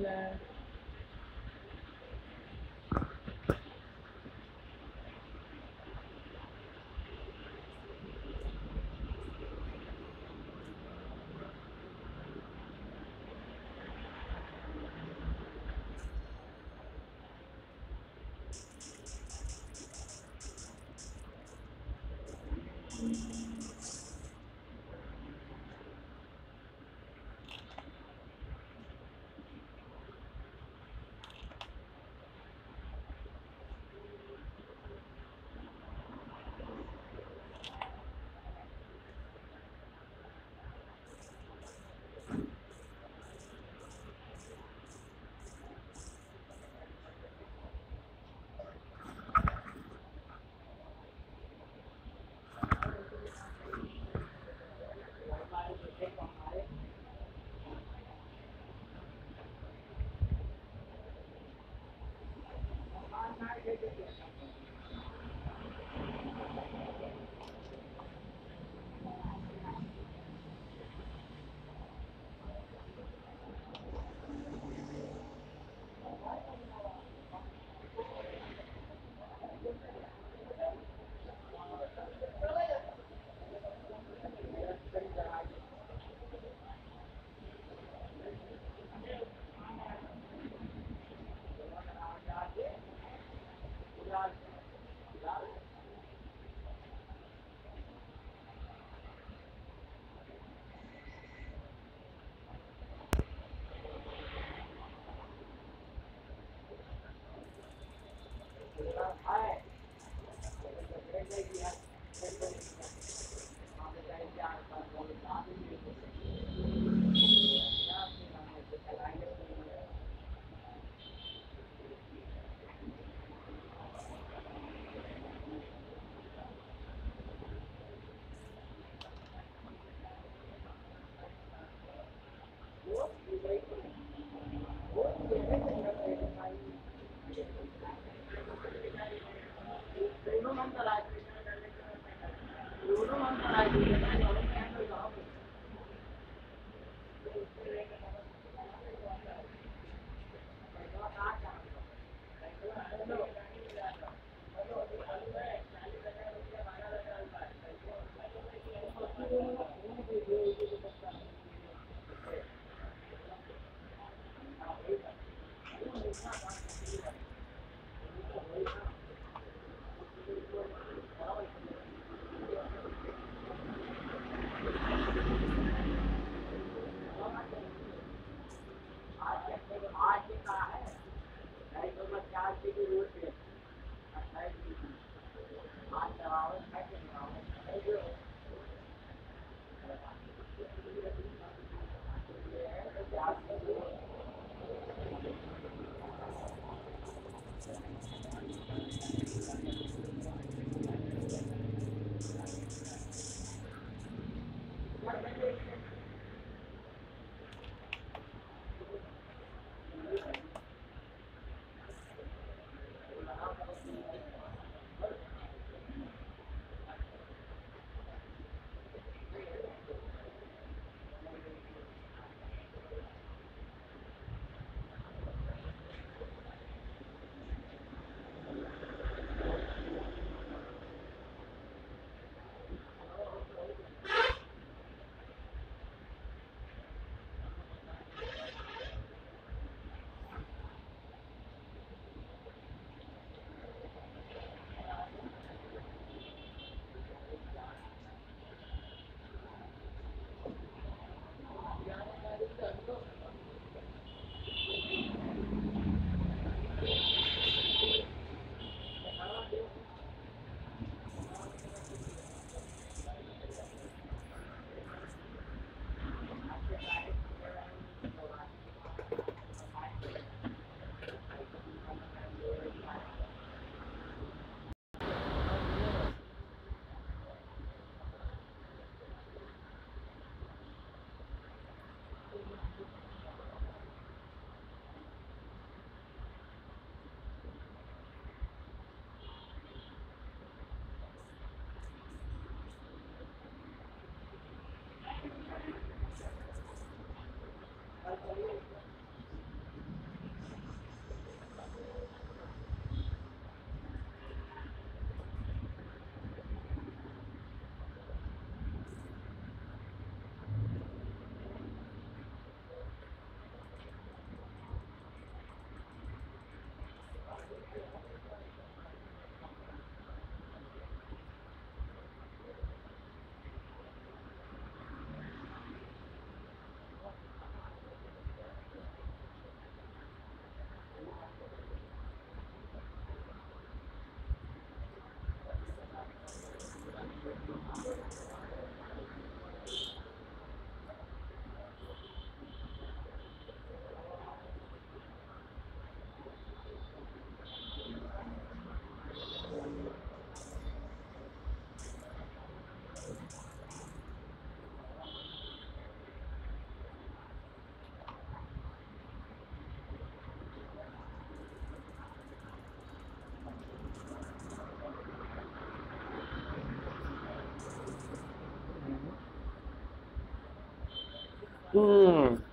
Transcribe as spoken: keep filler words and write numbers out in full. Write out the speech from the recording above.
Black. Mm.